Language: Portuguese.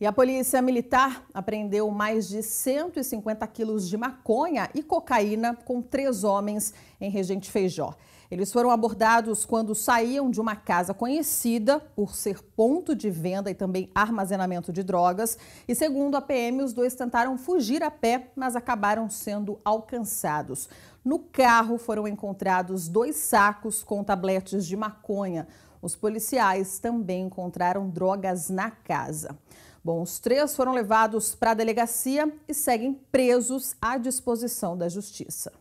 E a polícia militar apreendeu mais de 150 quilos de maconha e cocaína com 3 homens em Regente Feijó. Eles foram abordados quando saíam de uma casa conhecida por ser ponto de venda e também armazenamento de drogas. E segundo a PM, os 2 tentaram fugir a pé, mas acabaram sendo alcançados. No carro foram encontrados 2 sacos com tabletes de maconha. Os policiais também encontraram drogas na casa. Bom, os 3 foram levados para a delegacia e seguem presos à disposição da justiça.